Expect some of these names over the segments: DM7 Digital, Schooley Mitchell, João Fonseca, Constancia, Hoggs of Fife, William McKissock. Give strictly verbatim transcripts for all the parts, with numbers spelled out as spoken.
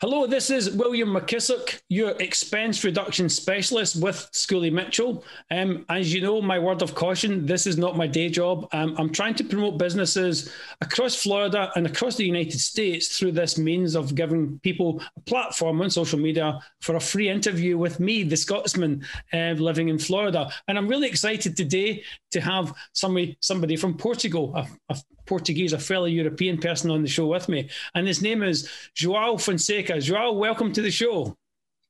Hello, this is William McKissock, your expense reduction specialist with Schooley Mitchell. Um, as you know, my word of caution, this is not my day job. Um, I'm trying to promote businesses across Florida and across the United States through this means of giving people a platform on social media for a free interview with me, the Scotsman uh, living in Florida. And I'm really excited today to have somebody, somebody from Portugal, a, a Portuguese, a fellow European person on the show with me. And his name is João Fonseca. João, welcome to the show.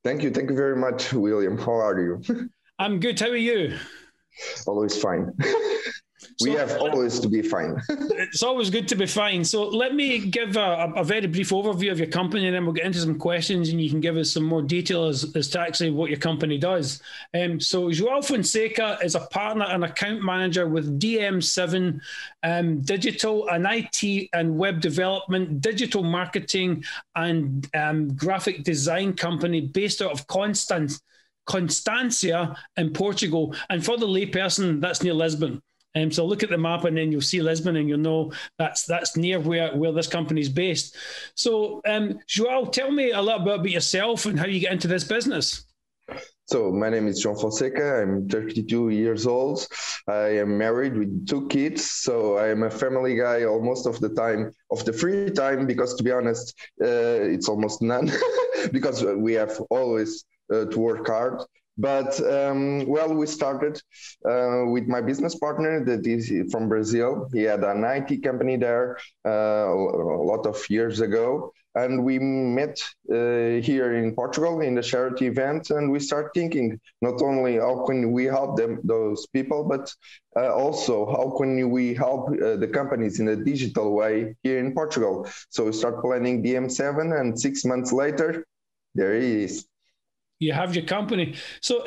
Thank you. Thank you very much, William. How are you? I'm good. How are you? Always fine. We so, have always to be fine. It's always good to be fine. So let me give a, a very brief overview of your company, and then we'll get into some questions and you can give us some more details as, as to actually what your company does. Um, so João Fonseca is a partner and account manager with D M seven um, Digital, an I T and web development, digital marketing and um, graphic design company based out of Constancia, Constancia in Portugal. And for the layperson, that's near Lisbon. Um, so look at the map and then you'll see Lisbon and you'll know that's that's near where, where this company is based. So, um, João, tell me a little bit about yourself and how you get into this business. So my name is João Fonseca. I'm thirty-two years old. I am married with two kids. So I am a family guy almost of the time, of the free time, because to be honest, uh, it's almost none because we have always uh, to work hard. But, um, well, we started uh, with my business partner that is from Brazil. He had an I T company there uh, a lot of years ago. And we met uh, here in Portugal in the charity event, and we start thinking not only how can we help them, those people, but uh, also how can we help uh, the companies in a digital way here in Portugal. So we start planning D M seven, and six months later, there it is. You have your company. So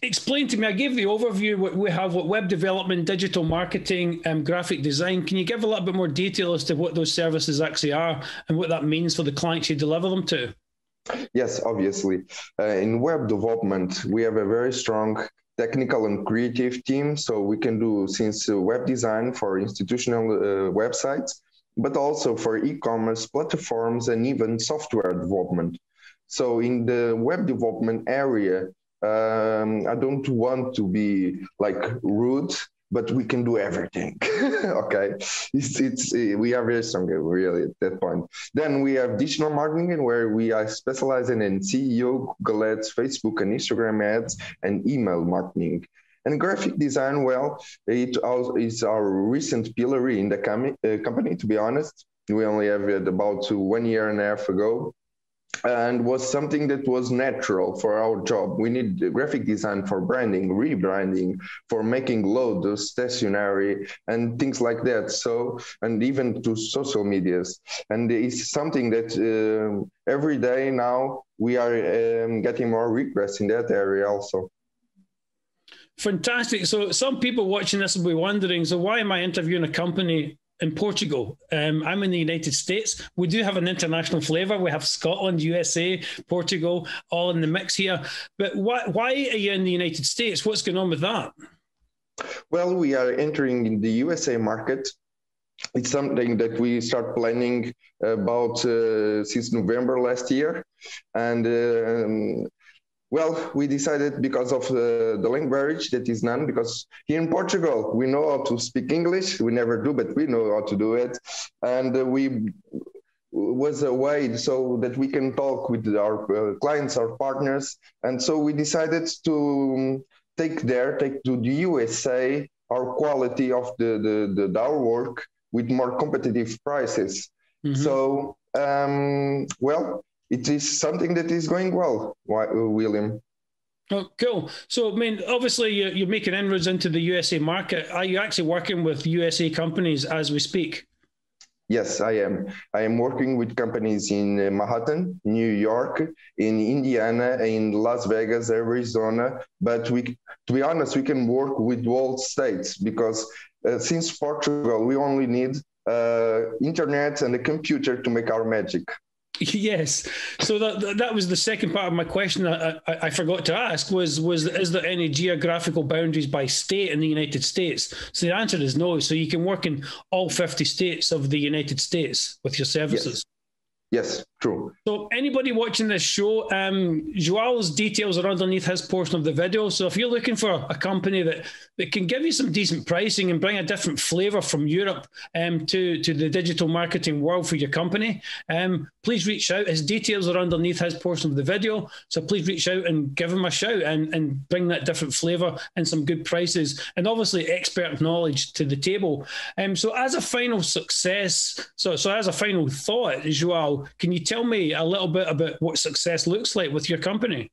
explain to me, I gave the overview, what we have, what web development, digital marketing, and um, graphic design. Can you give a little bit more detail as to what those services actually are and what that means for the clients you deliver them to? Yes, obviously. Uh, in web development, we have a very strong technical and creative team. So we can do since uh, web design for institutional uh, websites, but also for e-commerce platforms and even software development. So in the web development area, um, I don't want to be like rude, but we can do everything. Okay, it's, it's we are very strong really at that point. Then we have digital marketing, where we are specializing in S E O, Google ads, Facebook and Instagram ads, and email marketing. And graphic design, well, it is our recent pillar in the com uh, company. To be honest, we only have it about one year and a half ago. And was something that was natural for our job. We need graphic design for branding, rebranding, for making logos, stationery, and things like that. So, and even to social medias. And it's something that uh, every day now we are um, getting more requests in that area also. Fantastic. So some people watching this will be wondering, so why am I interviewing a company in Portugal? Um, I'm in the United States. We do have an international flavor. We have Scotland, U S A, Portugal, all in the mix here. But why, why are you in the United States? What's going on with that? Well, we are entering in the U S A market. It's something that we start planning about uh, since November last year. And um, well, we decided because of uh, the language barrier that is none, because here in Portugal, we know how to speak English. We never do, but we know how to do it. And uh, we was a way so that we can talk with our uh, clients, our partners. And so we decided to take there, take to the U S A, our quality of the, the, the our work with more competitive prices. Mm-hmm. So, um, well, it is something that is going well, William. Oh, cool. So, I mean, obviously you're, you're making inroads into the U S A market. Are you actually working with U S A companies as we speak? Yes, I am. I am working with companies in Manhattan, New York, in Indiana, in Las Vegas, Arizona. But we, to be honest, we can work with all states because uh, since Portugal, we only need uh, internet and a computer to make our magic. Yes. So that that was the second part of my question. I, I, I forgot to ask was, was, is there any geographical boundaries by state in the United States? So the answer is no. So you can work in all fifty states of the United States with your services. Yes. Yes. True. So anybody watching this show, um, Joao's details are underneath his portion of the video. So if you're looking for a company that, that can give you some decent pricing and bring a different flavour from Europe um, to, to the digital marketing world for your company, um, please reach out. His details are underneath his portion of the video. So please reach out and give him a shout and, and bring that different flavour and some good prices and obviously expert knowledge to the table. Um, so as a final success, so, so as a final thought, João, can you tell me a little bit about what success looks like with your company?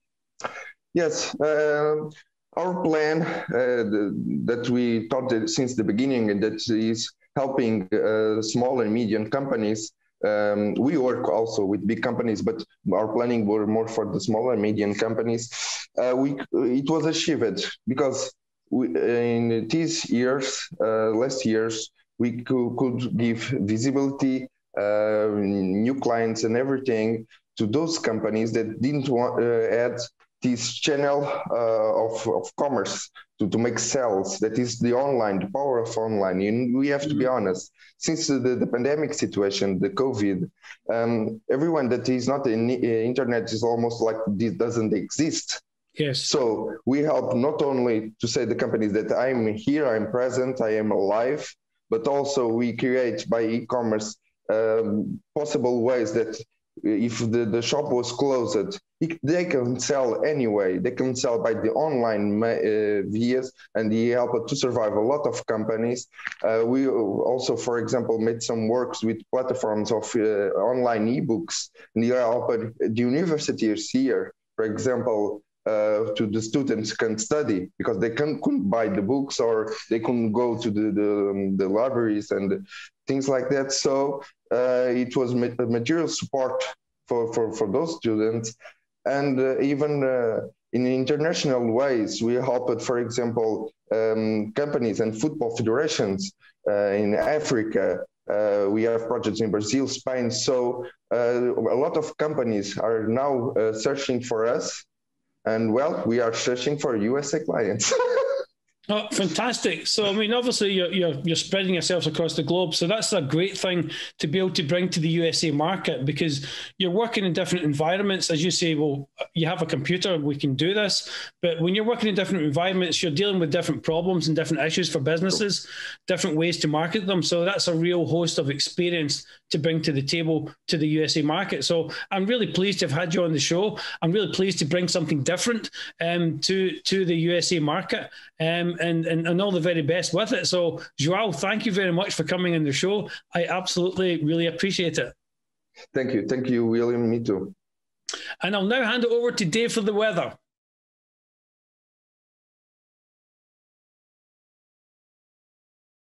Yes, uh, our plan uh, that we thought since the beginning, and that is helping uh, small and medium companies. Um, we work also with big companies, but our planning were more for the small and medium companies. Uh, we it was achieved because we, in these years, uh, last years, we co could give visibility. Uh, new clients and everything to those companies that didn't want uh, add this channel uh, of, of commerce to, to make sales. That is the online, the power of online. And we have to be honest, since the, the pandemic situation, the COVID, um, everyone that is not in uh, internet is almost like this doesn't exist. Yes. So we help not only to say the companies that I'm here, I'm present, I am alive, but also we create by e-commerce Um, possible ways that if the, the shop was closed, it, they can sell anyway. They can sell by the online uh, vias, and they help to survive a lot of companies. Uh, we also, for example, made some works with platforms of uh, online ebooks. And they help the universities here, for example, uh, to the students can study because they can, couldn't buy the books or they couldn't go to the, the, um, the libraries and things like that. So uh, it was ma material support for, for, for those students. And uh, even uh, in international ways, we helped, for example, um, companies and football federations uh, in Africa. Uh, we have projects in Brazil, Spain. So uh, a lot of companies are now uh, searching for us. And well, we are searching for U S A clients. Oh, fantastic. So, I mean, obviously you're, you're, you're spreading yourselves across the globe. So that's a great thing to be able to bring to the U S A market because you're working in different environments. As you say, well, you have a computer, we can do this. But when you're working in different environments, you're dealing with different problems and different issues for businesses, different ways to market them. So that's a real host of experience to bring to the table to the U S A market. So I'm really pleased to have had you on the show. I'm really pleased to bring something different um, to, to the U S A market. Um, And, and, and all the very best with it. So, João, thank you very much for coming on the show. I absolutely really appreciate it. Thank you. Thank you, William. Me too. And I'll now hand it over to Dave for the weather.